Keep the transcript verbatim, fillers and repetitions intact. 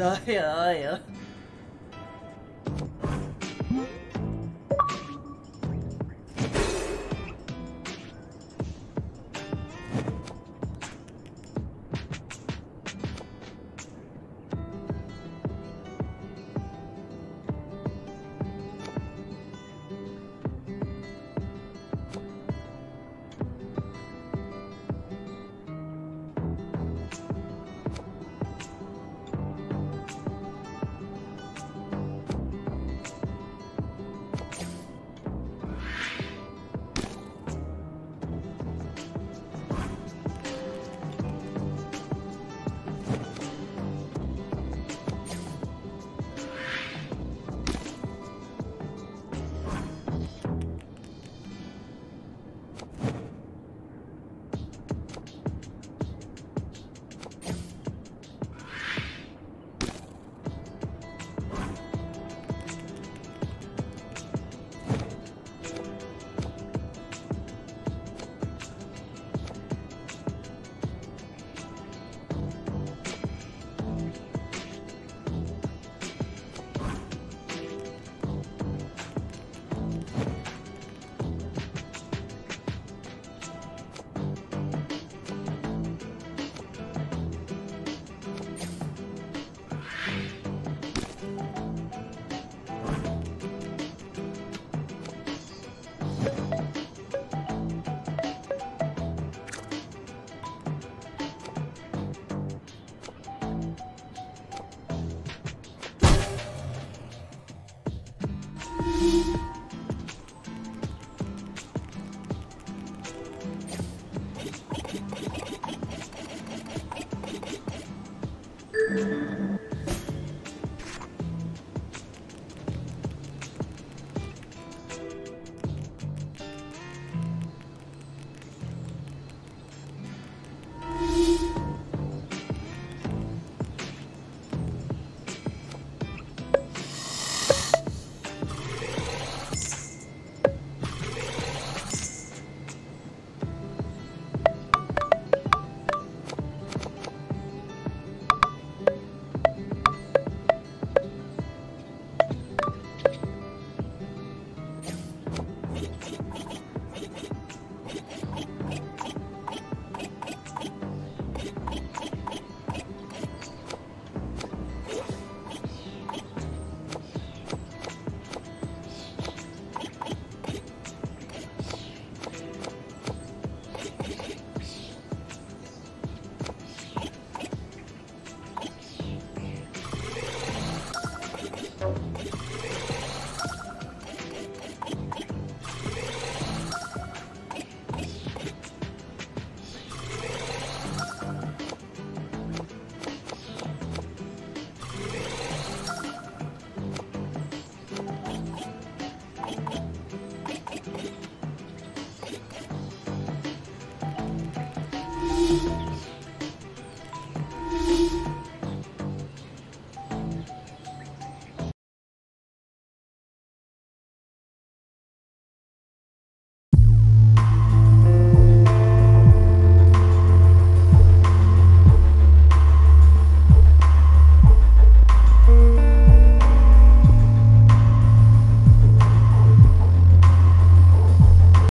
Trời ơi.